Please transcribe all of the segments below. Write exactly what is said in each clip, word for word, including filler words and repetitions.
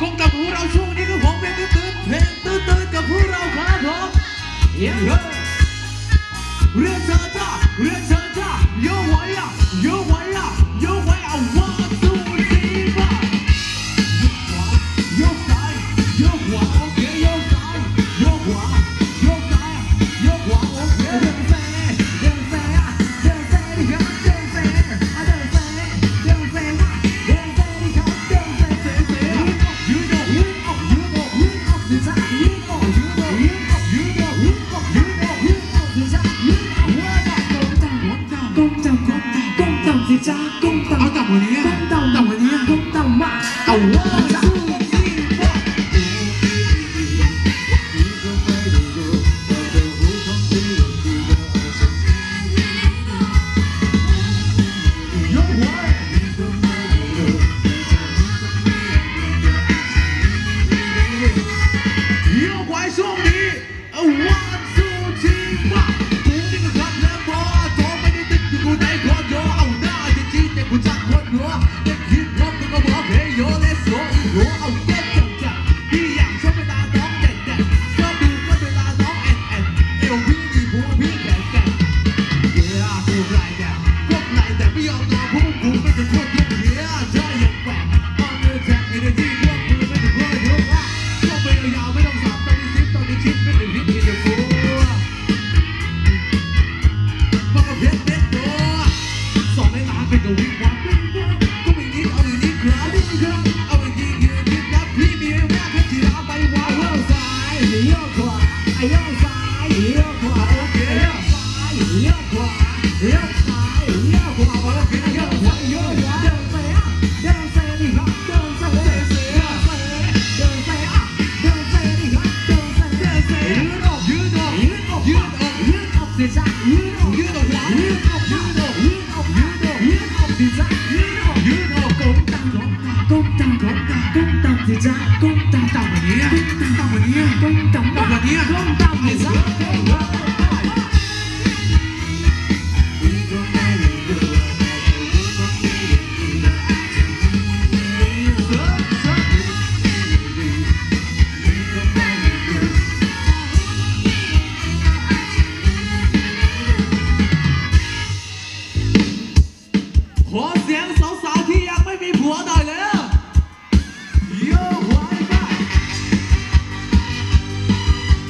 Cũng cầm hú rau xuống đi nó vòng bên tư tư thêm tư tư cầm hú rau khá vòng. Yeah yeah. Rên sơ ta, rên sơ ta. Yo way up, yo way up, yo way up. One, two, three, four. Yo fly, yo fly, okay, yo fly, yo fly, yo fly, yo fly, okay. Đừng phê, đừng phê, đừng phê đi khắp, đừng phê, đừng phê, đừng phê, đừng phê đi khắp, đừng phê, đừng phê. You know, you know, you know, you know, you know, you know, you know, you know. Yo, why not?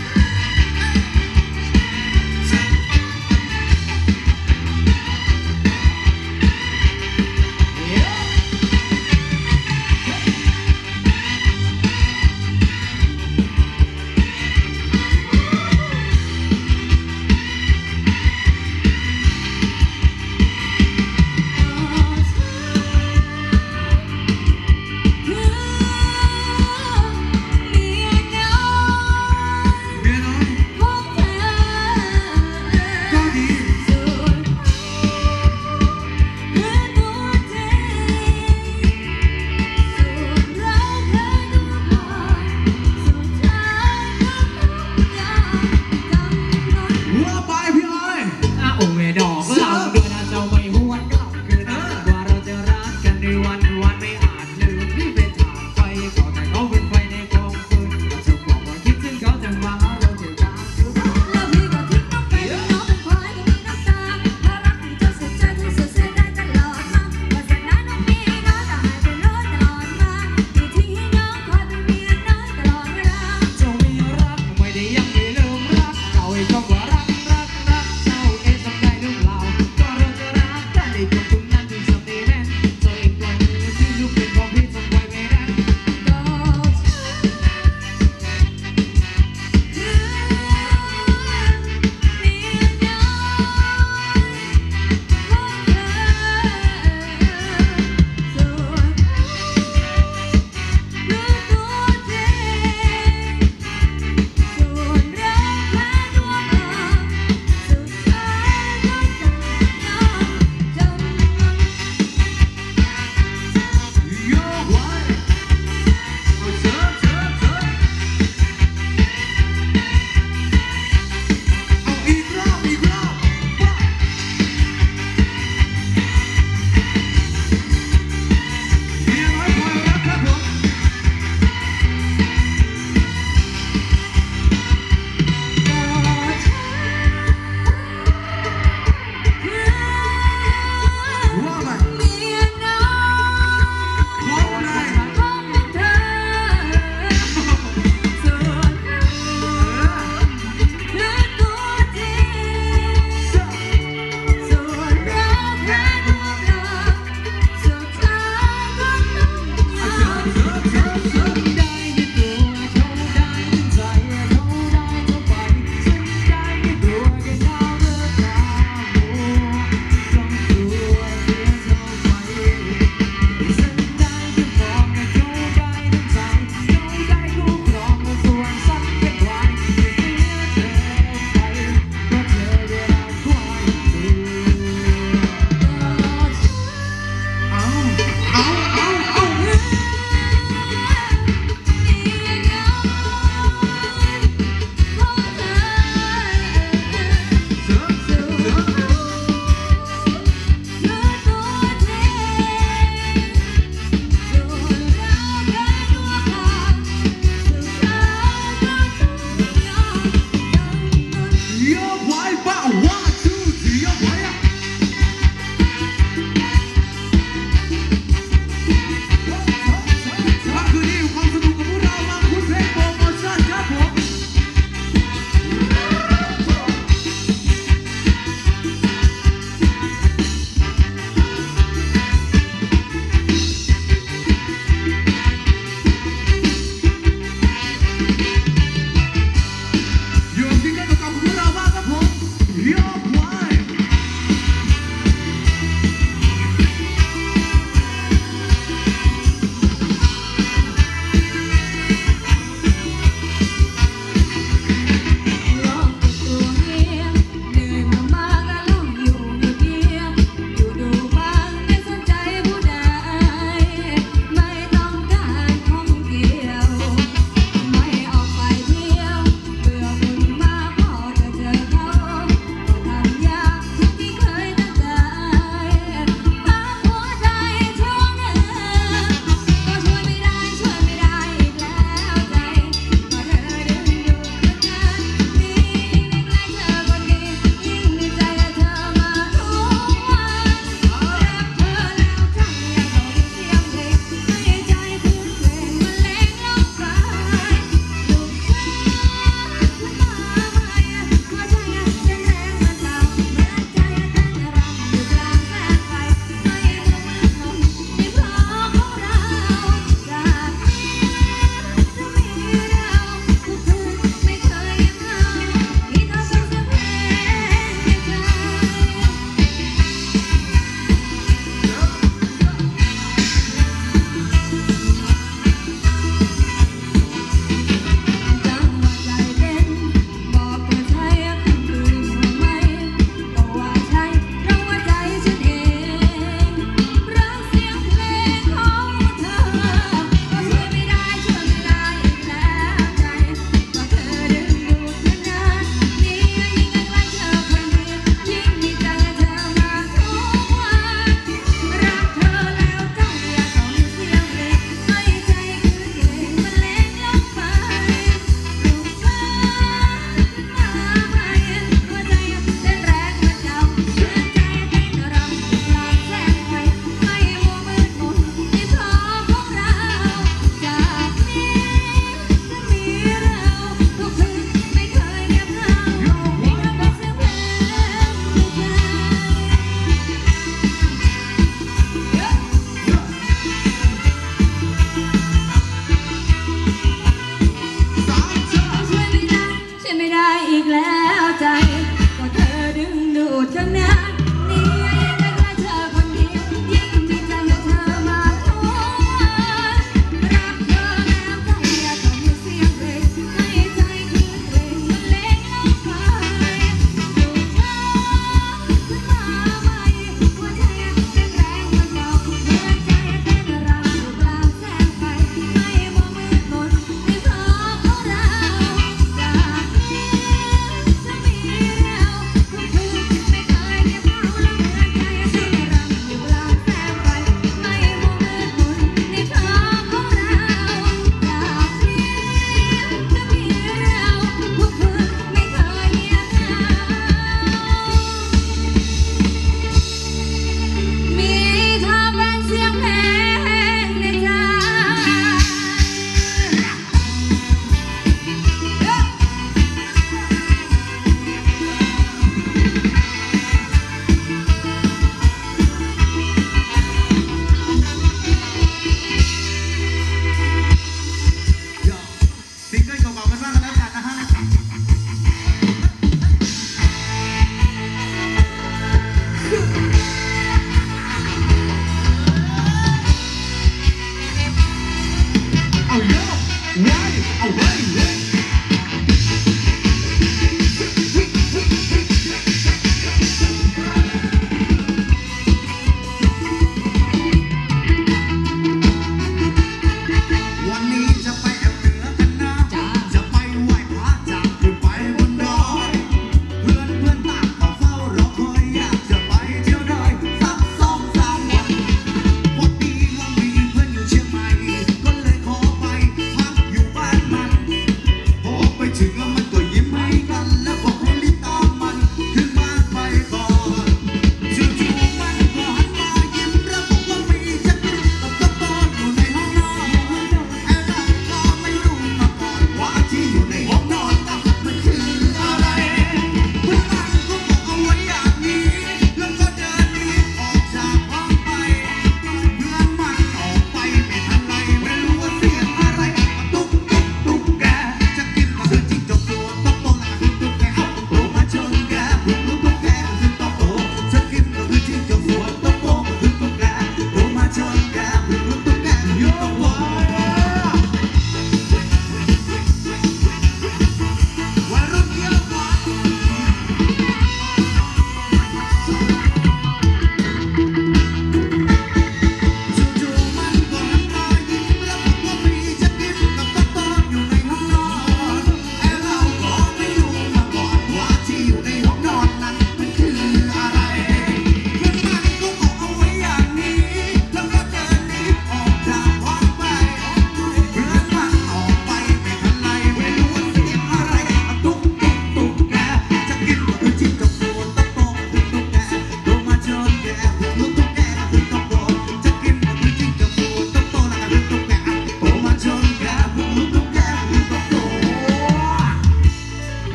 Oh, oh, oh, oh.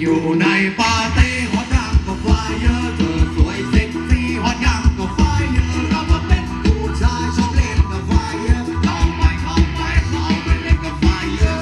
อยู่ในปาร์ตี้ฮอตย่างก็ไฟเยอะเธอสวยเซ็กซี่ฮอตย่างก็ไฟเยอะเรามาเป็นผู้ชายชอบเล่นกับไฟเยอะเข้าไปเข้าไปเข้าไปเล่นกับไฟเยอะ